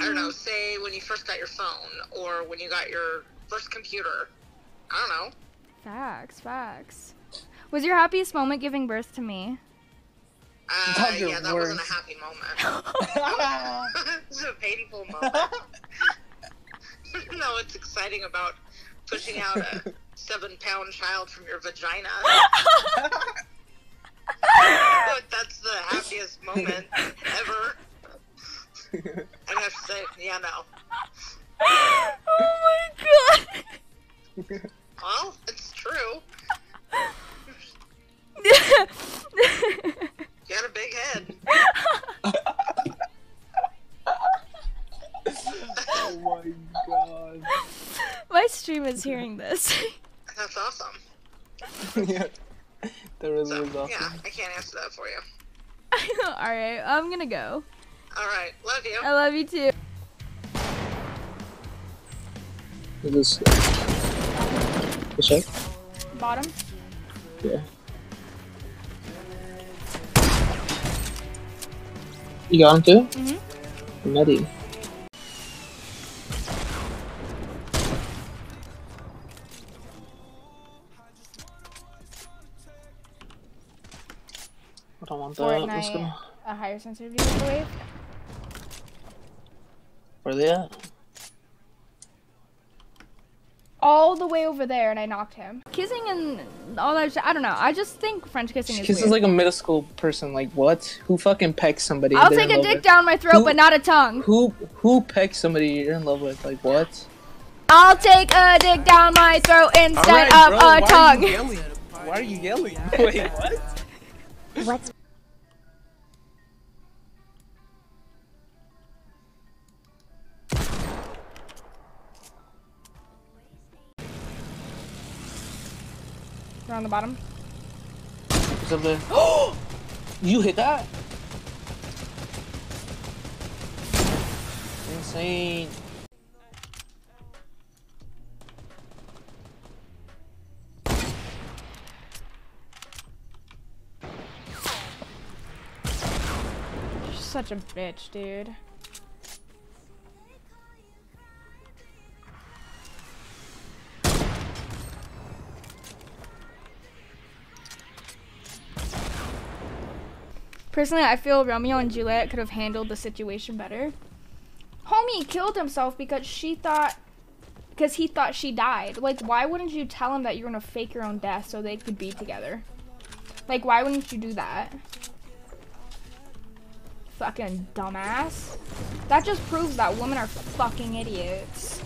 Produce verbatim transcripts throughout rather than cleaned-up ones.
I don't know, say when you first got your phone or when you got your first computer. I don't know. Facts, facts. Was your happiest moment giving birth to me? Uh, yeah, that worst. Wasn't a happy moment. It was a painful moment. No, it's exciting about pushing out a seven-pound child from your vagina. But that's the happiest moment ever. I have to say, yeah, no. Oh my god. Well, it's true. You got a big head. Oh my god. My stream is hearing this. That's awesome. Yeah. That really so, is awesome. Yeah, I can't answer that for you. Alright, I'm gonna go. Alright, love you. I love you too. Is this the side? Bottom? Yeah. You got him too? Mm-hmm. Nutty. I don't want that. Let's go. A higher sensitivity to wave. Where are they at? All the way over there, and I knocked him. Kissing and all that shit, I don't know. I just think French kissing she is kisses weird. Like a middle school person. Like, what? Who fucking pecks somebody? I'll take a dick with? Down my throat, who, but not a tongue. Who who pecks somebody you're in love with? Like, what? I'll take a dick down my throat instead right, of bro, a why tongue. Are you yelling? Why are you yelling? Wait, what? What? They're on the bottom. What's up there? Oh! You hit that? Insane. You're such a bitch, dude. Personally, I feel Romeo and Juliet could have handled the situation better. Homie killed himself because she thought, because he thought she died. Like, why wouldn't you tell him that you're gonna fake your own death so they could be together? Like, why wouldn't you do that? Fucking dumbass. That just proves that women are fucking idiots.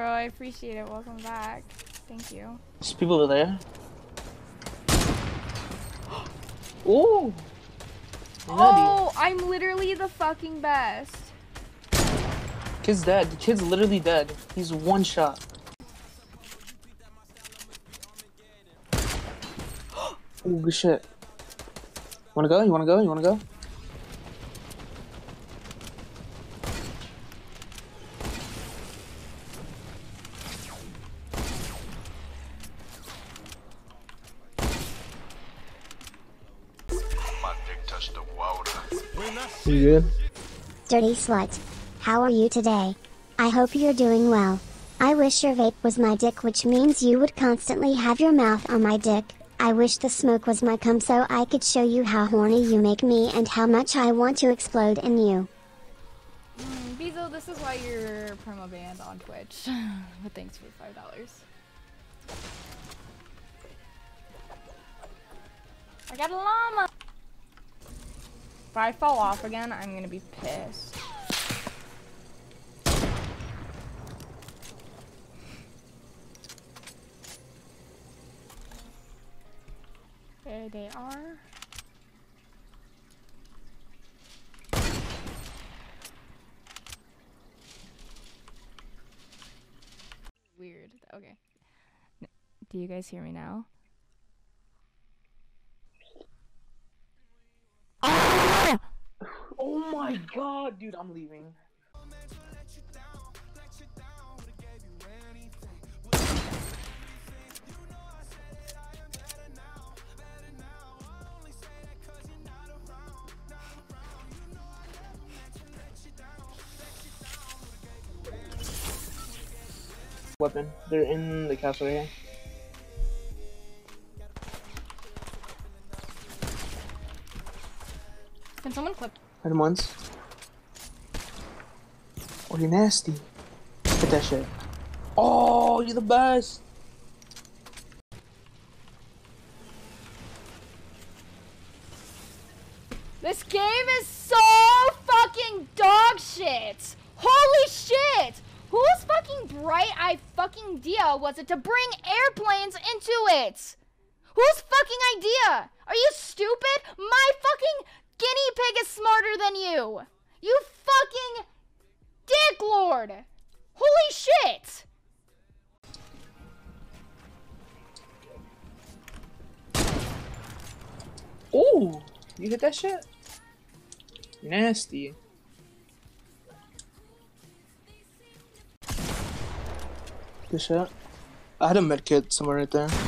I appreciate it. Welcome back. Thank you. There's people over there. Ooh. Oh, I'm literally the fucking best. Kid's dead. The kid's literally dead. He's one shot. Oh, good shit. Wanna go? You wanna go? You wanna go? You good? Dirty slut. How are you today? I hope you're doing well. I wish your vape was my dick, which means you would constantly have your mouth on my dick. I wish the smoke was my cum so I could show you how horny you make me and how much I want to explode in you. Mm, Beezle, this is why you're promo banned on Twitch. But thanks for the five dollars. I got a llama! If I fall off again, I'm gonna be pissed. There they are. Weird. Okay. Do you guys hear me now? Oh my god, dude, I'm leaving. weapon. They're in the castle right here. Can someone clip? Hit him once. Oh, you're nasty. Hit that shit. Oh, you're the best. This game is so fucking dog shit. Holy shit. Whose fucking bright-eyed fucking idea was it to bring airplanes into it? Whose fucking idea? Are you stupid? My fucking guinea pig is smarter than you. You fucking dick lord. Holy shit. Ooh, you hit that shit? Nasty. Good shot. I had a medkit somewhere right there.